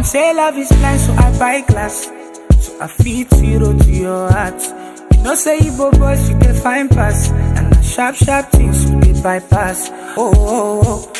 Some say love is blind, so I buy glass, so I feed zero to your heart. You know say Igbo boys, you dey find pass, and the sharp, sharp things you dey bypass. Oh, oh,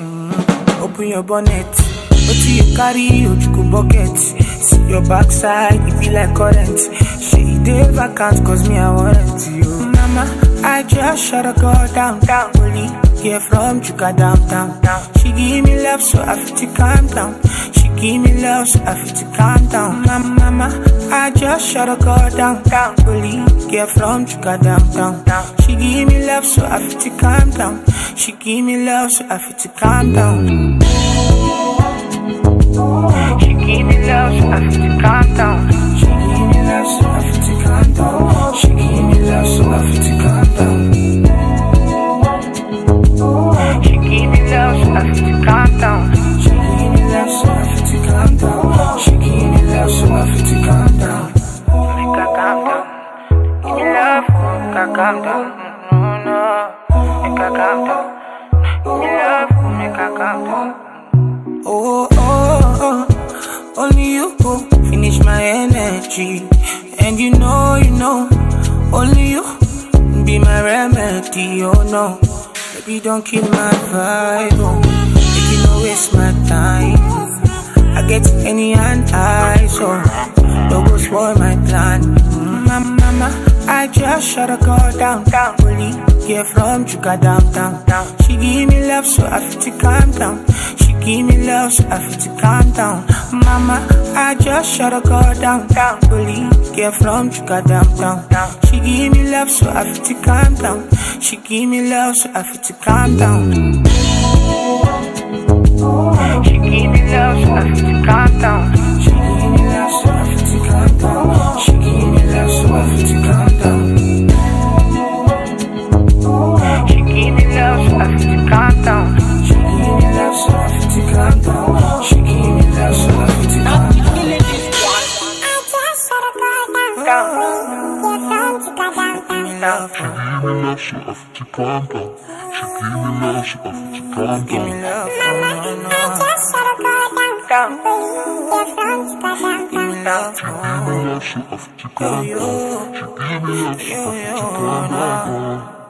oh. Open your bonnet, what do you carry? Ojuku bucket. See your backside, it be like current. She dey vacant, cause me I want you. Mama, I just shut a girl down, down. Only here from Chuka down, down, down. She give me love, so I feel to calm down. She give me love, so I feel to calm down. Mama, I just shut a girl down, down. Only here from Chuka down, down, down. She give me love, so I feel to calm down. She give me love, so I feel to calm down. She give me love, so I feel to calm down. She give me love, so I feel to calm down. She give me love, so I feel to calm down. She give me love, so I feel to calm down. She give me love, so I feel to calm down. She give me love, so I feel to calm down. Make her calm down. Give me love, make her calm down. Make her calm down. Give me love, make her calm down. Oh, oh, oh, only you go finish my energy. And you know, only you be my remedy, oh no. Baby, don't kill my vibe, oh. Baby, don't waste my time. I get any hand I so don't go spoil my plan. Mama, I just shut a girl down, down. Only here from Chuka down, down, down. She give me love, so I feel to calm down. She give me love, so I feel to calm down. Mama, I just shut a girl down, down. Only here from Chuka down, down, down. She give me love, so I feel to calm down. She give me love, so I feel to calm down. She give me love, so I feel to calm down. She give me love, so I feel to calm down. She give me love, so I feel to calm down. She give me love, she calm down. She give me love, she calm down. Mama, I just shut a girl down. She give me love, she calm down. She give me love, she calm down.